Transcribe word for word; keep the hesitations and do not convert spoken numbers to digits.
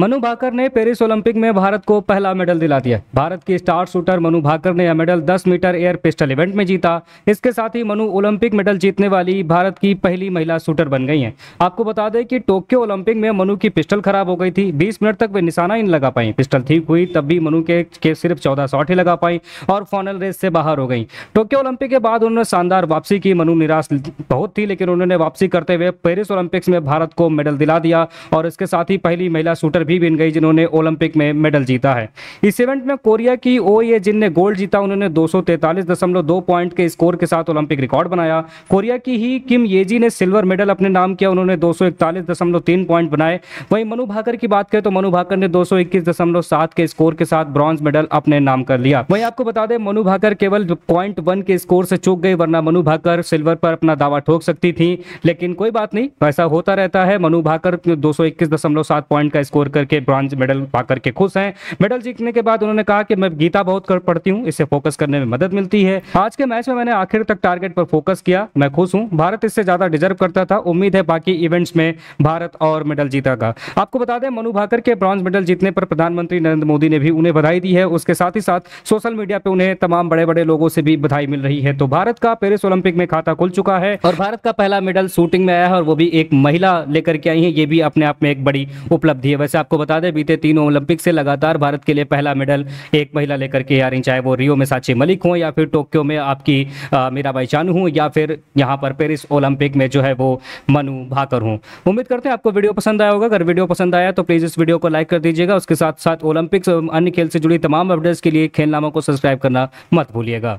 मनु भाकर ने Paris Olympic में भारत को पहला मेडल दिला दिया। भारत की स्टार शूटर मनु भाकर ने यह मेडल दस मीटर एयर पिस्टल इवेंट में जीता। इसके साथ ही मनु ओलंपिक मेडल जीतने वाली भारत की पहली महिला शूटर बन गई हैं। आपको बता दें कि टोक्यो ओलंपिक में मनु की पिस्टल खराब हो गई थी। बीस मिनट तक वे निशाना ही नहीं लगा पाई। पिस्टल ठीक हुई तब भी मनु के, के सिर्फ चौदह शॉट ही लगा पाई और फाइनल रेस से बाहर हो गई। टोक्यो ओलंपिक के बाद उन्होंने शानदार वापसी की। मनु निराश बहुत थी, लेकिन उन्होंने वापसी करते हुए पेरिस ओलंपिक्स में भारत को मेडल दिला दिया और इसके साथ ही पहली महिला शूटर भी बन गई जिन्होंने ओलंपिक में मेडल जीता है। इस इवेंट में कोरिया की ओए जिनने गोल्ड जीता, उन्होंने दो सौ तैंतालीस दशमलव दो पॉइंट के स्कोर के साथ ओलंपिक रिकॉर्ड बनाया। कोरिया की ही किम येजी ने सिल्वर मेडल अपने नाम किया, उन्होंने दो सौ इकतालीस दशमलव तीन पॉइंट बनाए। वहीं मनु भाकर की बात करें तो मनु भाकर ने दो सौ इक्कीस दशमलव सात के स्कोर के साथ ब्रॉन्ज मेडल अपने नाम कर लिया। वहीं आपको बता दें मनु भाकर केवल पॉइंट वन के स्कोर से चूक गई, वरना मनु भाकर सिल्वर पर अपना दावा ठोक सकती थी। लेकिन कोई बात नहीं, ऐसा होता रहता है। मनु भाकर दो सौ इक्कीस दशमलव सात पॉइंट का स्कोर करके ब्रॉन्ज मेडल पाकर के खुश हैं। मेडल जीतने के बाद उन्होंने कहा कि मैं गीता बहुत कर पढ़ती हूं, इससे फोकस करने में मदद मिलती है। आज के मैच में मैंने आखिर तक टारगेट पर फोकस किया, मैं खुश हूं। भारत इससे ज्यादा डिजर्व करता था। उम्मीद है बाकी इवेंट्स में भारत और मेडल जीतेगा। आपको बता दें मनु भाकर के ब्रॉन्ज मेडल जीतने पर प्रधानमंत्री नरेंद्र मोदी ने भी उन्हें बधाई दी है। उसके साथ ही साथ सोशल मीडिया पर उन्हें तमाम बड़े बड़े लोगों से भी बधाई मिल रही है। तो भारत का पेरिस ओलंपिक में खाता खुल चुका है और भारत का पहला मेडल शूटिंग में आया है और वो भी एक महिला लेकर के आई है। ये भी अपने आप में एक बड़ी उपलब्धि है। वैसे आपको बता दें बीते तीनों ओलंपिक से लगातार भारत के लिए पहला मेडल एक महिला लेकर के आ रही, चाहे वो रियो में साक्षी मलिक हो या फिर टोक्यो में आपकी मीराबाई चानू हो या फिर यहाँ पर पेरिस ओलंपिक में जो है वो मनु भाकर हो। उम्मीद करते हैं आपको वीडियो पसंद आया होगा। अगर वीडियो पसंद आया तो प्लीज़ इस वीडियो को लाइक कर दीजिएगा। उसके साथ साथ ओलंपिक्स और अन्य खेल से जुड़ी तमाम अपडेट्स के लिए खेलनाम को सब्सक्राइब करना मत भूलिएगा।